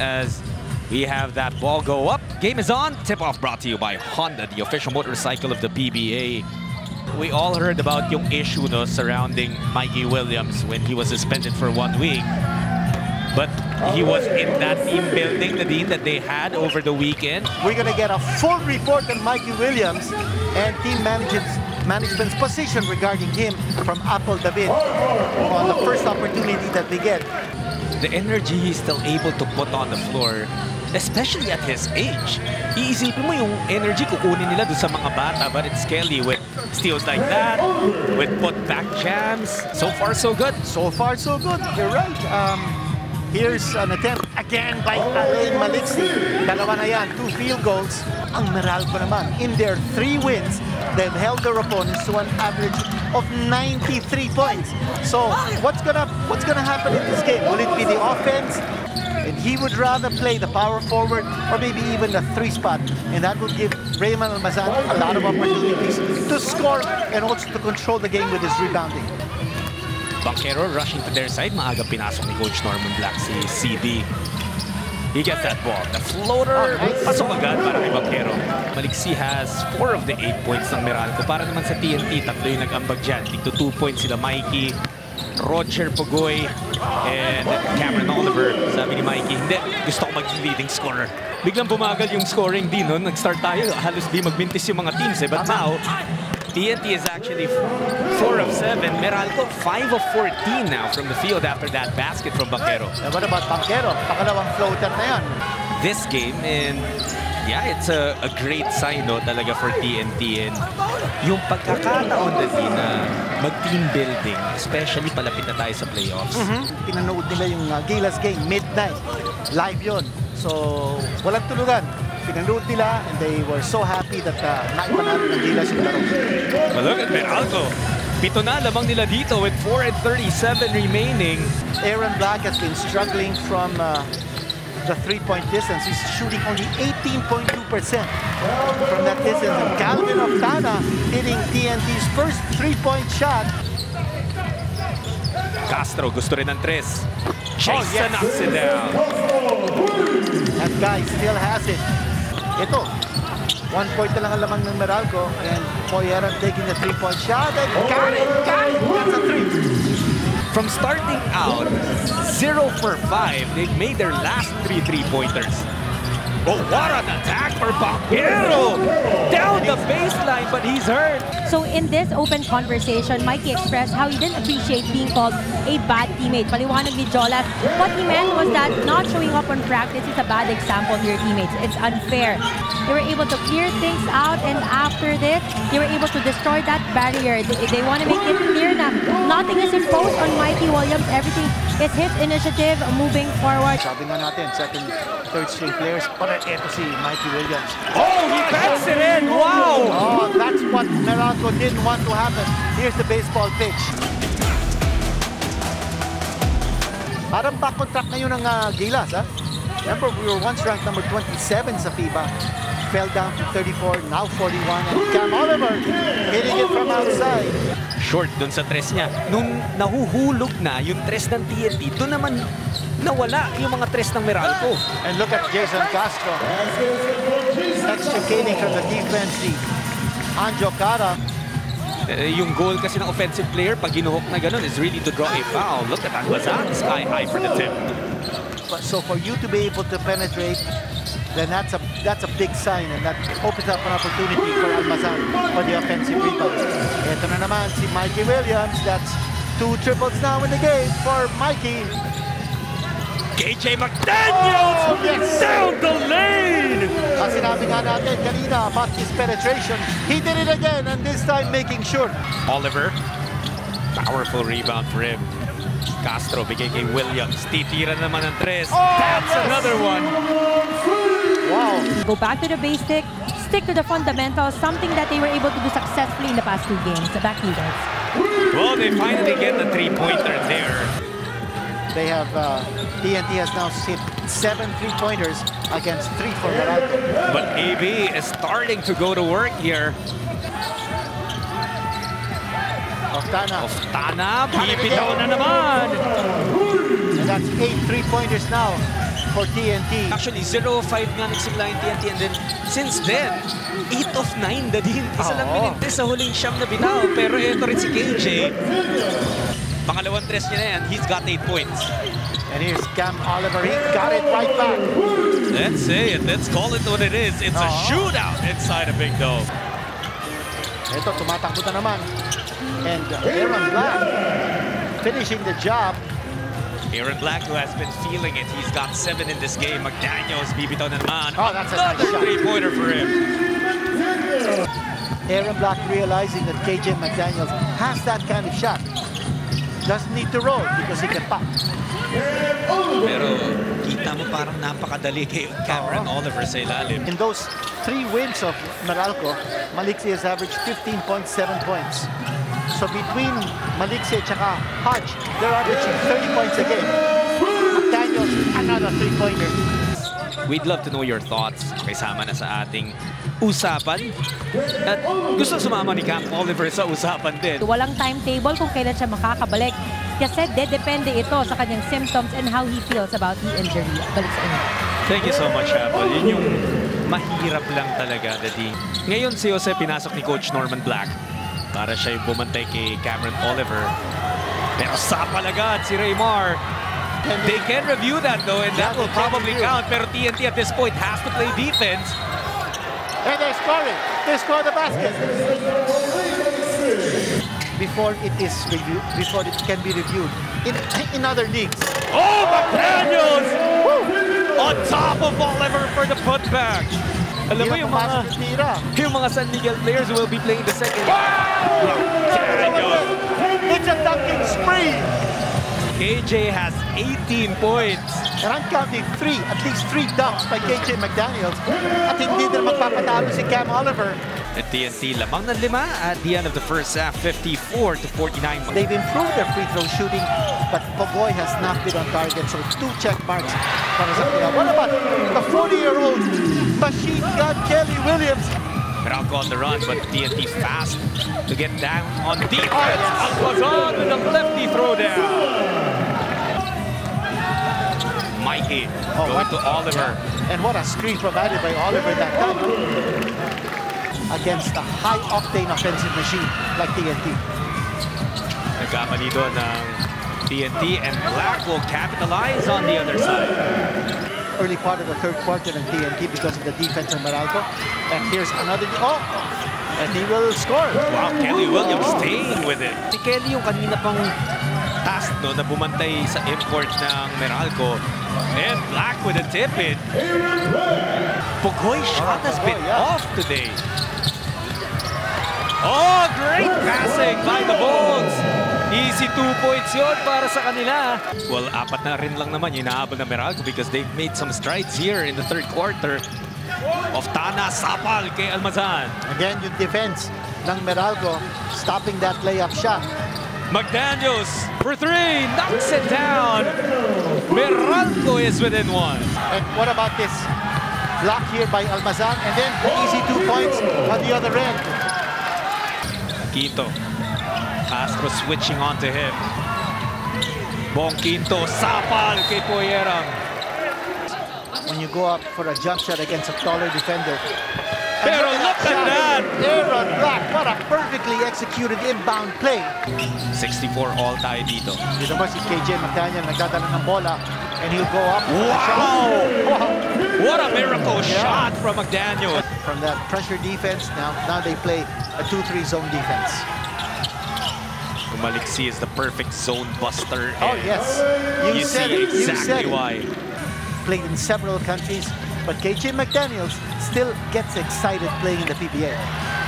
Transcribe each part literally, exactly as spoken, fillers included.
as we have that ball go up. Game is on. Tip-off brought to you by Honda, the official motorcycle of the P B A. We all heard about yung issue no, surrounding Mikey Williams when he was suspended for one week. But he was in that team building, the team that they had over the weekend. We're going to get a full report on Mikey Williams and team management's, management's position regarding him from Apple David on the first opportunity that they get. The energy he's still able to put on the floor, especially at his age. Iisipin mo yung energy kukunin nila doon sa mga bata, but it's Kelly with steals like that, with put-back jams. So far, so good. So far, so good. You're right. Um, here's an attempt again by Aaron Maliksi. Dalawa na yan, two field goals. Ang Meralco naman, in their three wins, they've held their opponents to an average of ninety-three points. So what's gonna what's gonna happen in this game? Will it be the offense? And he would rather play the power forward or maybe even the three spot, and that would give Raymond Almazan a lot of opportunities to score and also to control the game with his rebounding. Banchero rushing to their side. Maaga pinasok ni Coach Norman Black si C D. He gets that ball. The floater, pasok agad para kay Banchero. Maliksi has four of the eight points ng Meralco. Para naman sa T N T, tatlo yung nag-ambag dyan. Dito two points sila Mikey, Roger Pogoy, and Cameron Oliver. Sabi ni Mikey, hindi, gusto ko maging leading scorer. Biglang bumagal yung scoring din, no? Nag-start tayo, halos di magmintis yung mga teams, eh. But now, T N T is actually four of seven. Meralco five of fourteen now from the field after that basket from Banchero. And what about Banchero? Pakalawang floater na yan. This game, and yeah, it's a, a great sign no, talaga for T N T. And yung pagkakataon na din na mag-team building, especially palapit na tayo sa playoffs. Mm-hmm. Pinanood nila yung uh, Gilas game, midnight. Live yun. So, walang tulugan. Pinanood nila, and they were so happy that uh, naipanalo ng Gilas yung laro. Well, look at Meralco. Pito na lamang nila dito with four and thirty-seven remaining. Aaron Black has been struggling from uh, the three-point distance. He's shooting only eighteen point two percent from that distance. And Calvin Oftana hitting T N T's first three-point shot. Castro gusto rin ng tres. Jason oh, yes. knocks it down. That guy still has it. Ito, one point na lang ang lamang ng Meralco, and Poyeran taking the three-point shot, and got it, got it, that's a three. From starting out, zero for five, they've made their last three three-pointers. Oh, what an attack for Banchero! Down the baseline, but he's hurt. So in this open conversation, Mikey expressed how he didn't appreciate being called a bad teammate. Paliwanag ni Jolas, what he meant was that not showing up on practice is a bad example to your teammates. It's unfair. They were able to clear things out, and after this, they were able to destroy that barrier. They, they want to make it clear that nothing is imposed on Mikey Williams. Everything is his initiative moving forward. Sabi nga natin, second, third string players, para ito si Mikey Williams. Oh, he backs it in! Wow! Oh, that's what Meralco didn't want to happen. Here's the baseball pitch. Parang back contract ngayon ng uh, Gilas, ha? Remember, we were once ranked number twenty-seven sa FIBA. Fell down to thirty-four, now forty-one. And Cam Oliver hitting it from outside. Short dun sa tres niya. Nung nahuhulog na yung tres ng T N T, doon naman nawala yung mga tres ng Meralco. And look at Jason Castro. That's chicaning from the defense league. Anjo Cara. Uh, yung goal kasi ng offensive player pag ginuhok na ganun is really to draw a foul. Look at Almazan, sky high for the tip. But so for you to be able to penetrate, then that's a that's a big sign, and that opens up an opportunity for Almazan for the offensive rebounds. Ito na naman si Mikey Williams. That's two triples now in the game for Mikey. K J McDaniels, oh, yes. Down the lane! As sinabi nga natin kanina about his penetration, he did it again, and this time making sure. Oliver, powerful rebound for him. Castro bigay kay Williams, titira naman ng tres. Oh, that's yes. Another one! Wow! Go back to the basic, stick to the fundamentals, something that they were able to do successfully in the past two games, the back leaders. Well, they finally get the three-pointer there. They have, uh, T N T has now hit seven three-pointers against three for Meralco. But A B is starting to go to work here. Oftana. Oftana, pipitaw na naman. And that's eight three-pointers now for T N T. Actually, zero five nga nagsimula yung T N T. And then, since then, eight of nine na din. Isa lang mininte sa huling siyam na binaw. Pero ito rin si K J. Pangalawang tres niya na yan. He's got eight points. And here's Cam Oliver. He got it right back. Let's say it. Let's call it what it is. It's uh-huh. a shootout inside a big dome. Ito, tumatakbo na naman. And Aaron Black finishing the job. Aaron Black, who has been feeling it. He's got seven in this game. McDaniels, bibitaw na naman. Oh, that's another nice three-pointer for him. Aaron Black realizing that K J McDaniels has that kind of shot. Doesn't need to roll because he can pop. Pero kita mo parang napakadali kay Cameron Oliver sa ilalim. In those three wins of Meralco, Maliksi has averaged fifteen point seven points. So between Maliksi and Hodge, they're averaging thirty points a game. McDaniels, another three-pointer. We'd love to know your thoughts kasama na sa ating usapan. At gusto sumama ni Cam Oliver sa usapan din. Walang timetable kung kailan siya makakabalik. Kasi dedepende ito sa kanyang symptoms and how he feels about the injury. Balik sa inyo. Thank you so much, Apple. Yun yung mahirap lang talaga, Daddy. Ngayon si Jose pinasok ni Coach Norman Black para siya yung bumantay kay Cameron Oliver. Pero Sapal agad si Raymar. And they can review that though, and that will probably count. Pero T N T at this point has to play defense. And they score it. They score the basket. Before it is reviewed, before it can be reviewed in in other leagues. Oh, McDaniels! Woo! On top of Oliver for the putback. Alam mo yung mga yung mga San Miguel players will be playing the second. Wow! It's a dunking spree. K J has eighteen points. And I'm counting three, at least three dunks by K J McDaniels. At hindi na magpapatalo si Cam Oliver. At T N T, lamang na lima at the end of the first half, fifty-four to forty-nine. They've improved their free throw shooting, but Pogoy has not been on target, so two check marks. What about the forty-year-old machine gun Kelly Williams? Meralco on the run, but T N T fast to get down on defense. Oh, yes. Almazan with a lefty throwdown. Mikey oh, going what? to Oliver. And what a screen provided by Oliver that time against a high-octane offensive machine like T N T. Nagkamali doon ng T N T, and Black will capitalize on the other side. Early part of the third quarter in T N T because of the defense of Meralco. And here's another, oh! And he will score. Wow, Kelly Williams oh. staying with it. Si Kelly yung kanina pang task no, na bumantay sa import ng Meralco. And Black with a tip-in. Pogoy's shot has been yeah. off today. Oh, great passing by the Bolts. Easy two points yun para sa kanila. Well, apat na rin lang naman yung inaabol na Meralco because they've made some strides here in the third quarter. Oftana, Sapal kay Almazan. Again, yung defense ng Meralco stopping that layup shot. McDaniels for three, knocks it down. Meralco is within one. And what about this block here by Almazan? And then the easy two points on the other end. Quinto. Castro switching on to him. Bonquito, Sapal kay Poyera. When you go up for a jump shot against a taller defender. Pero look at that! Aaron Black, what a perfectly executed inbound play. sixty-four all tayo dito. Dito ba si K J McDaniels nagdadala ng bola and he'll go up. Wow! Wow! What a miracle yeah. shot from McDaniels. From that pressure defense, now, now they play a two three zone defense. Maliksi is the perfect zone buster. Oh, yes. You, you said see it. exactly you why. It. Played in several countries, but K J McDaniels still gets excited playing in the P B A.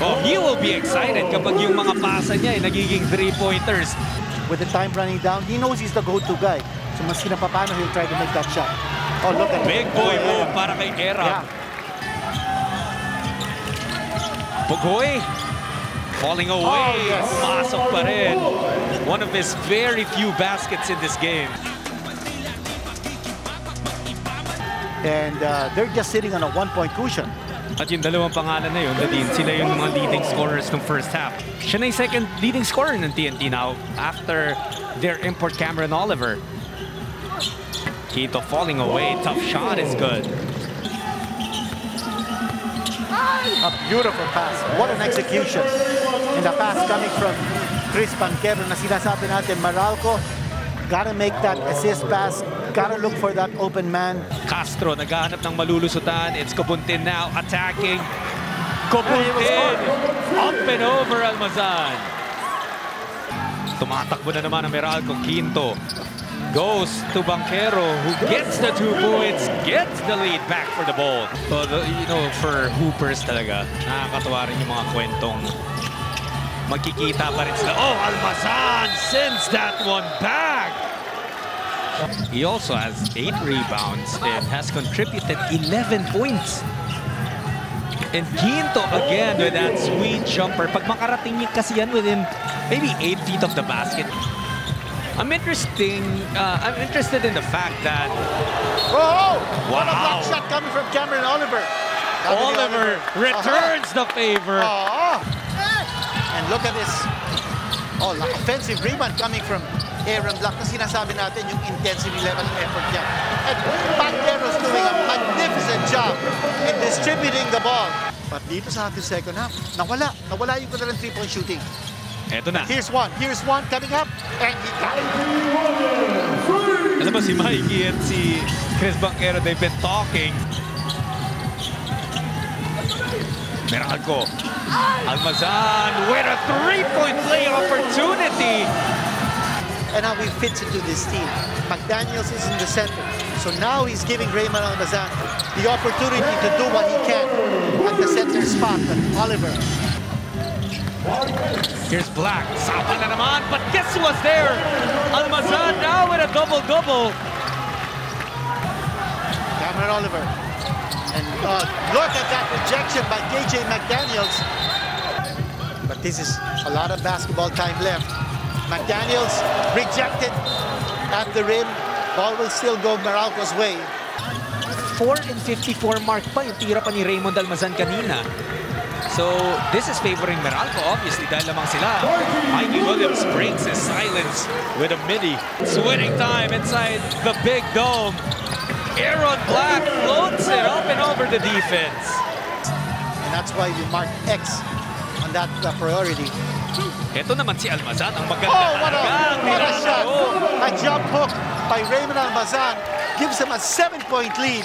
Oh, he will be excited kapag yung mga pasa niya ay nagiging three-pointers. With the time running down, he knows he's the go-to guy. So maski na papano, he'll try to make that shot. Oh, look at Big him. boy oh, move yeah. para kay Era. Yeah. Pogoy. Falling away, oh, yes. Pasok pa rin. One of his very few baskets in this game. And uh, they're just sitting on a one-point cushion. At yung dalawang pangalan na yun, Nadine, sila yung mga leading scorers ng first half. Siya na yung second leading scorer ng T N T now after their import Cameron Oliver. Bonquito falling away. Tough shot is good. A beautiful pass. What an execution. And the pass coming from Chris Panquebra. Na sinasabi natin, Meralco, gotta make that assist pass. Gotta look for that open man. Castro, naghahanap ng malulusutan. It's Kabuntin now attacking. Kabuntin, up and over Almazan. Tumatakbo na naman ang Meralco. Quinto goes to Banchero, who gets the two points, gets the lead back for the ball. So, you know, for hoopers talaga, nakakatawa rin yung mga kwentong magkikita pa rin sila. Oh, Almazan sends that one back! He also has eight rebounds and has contributed eleven points. And Quinto again with that sweet jumper. Pag makarating niya kasi yan within maybe eight feet of the basket. I'm interesting. Uh, I'm interested in the fact that. Whoa! What a block shot coming from Cameron Oliver. Cameron Oliver, Oliver returns uh-huh. the favor. Uh-huh. And look at this. Oh, offensive rebound coming from Aaron Black. Na sinasabi natin yung intensity level ng effort niya. And Banchero's doing a magnificent job in distributing the ball. But dito sa ating second half, nawala, nawala yung kanilang three-point shooting. Here's one, here's one coming up, and he got it. Alam mo si Mikey and si Chris Banchero, they've been talking. Meralco, Almazan with a three-point play opportunity. And how he fits into this team. McDaniels is in the center, so now he's giving Raymond Almazan the opportunity to do what he can at the center spot, but Oliver. Here's Black, Sapal na naman, but guess who was there? Almazan now with a double-double. Cameron Oliver. And uh, look at that rejection by K J McDaniels. But this is a lot of basketball time left. McDaniels rejected at the rim. Ball will still go Meralco's way. four and fifty-four mark pa yung tira pa ni Raymond Almazan kanina. So, this is favoring Meralco, obviously, dahil lamang sila. Mikey Williams breaks his silence with a midi. It's winning time inside the big dome. Aaron Black floats it up and over the defense. And that's why we mark X on that uh, priority. Ito naman si Almazan, ang maganda. Oh, what a, what a shot! A jump hook by Raymond Almazan gives him a seven-point lead.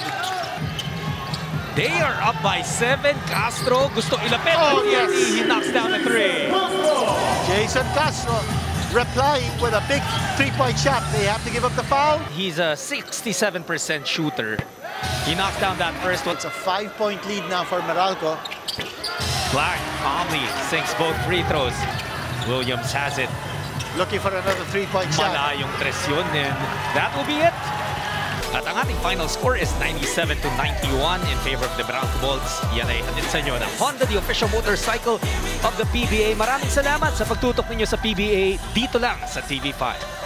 They are up by seven. Castro gusto ilapit. Oh, yes. He knocks down a three. Jason Castro replying with a big three-point shot. They have to give up the foul. He's a sixty-seven percent shooter. He knocks down that first one. It's a five-point lead now for Meralco. Black calmly sinks both free throws. Williams has it. Looking for another three-point shot. Malayong tres yun, and that will be it. At ang ating final score is ninety-seven to ninety-one in favor of the Meralco Bolts. Yan ay hatid sa inyo ng Honda, the official motorcycle of the P B A. Maraming salamat sa pagtutok ninyo sa P B A dito lang sa T V five.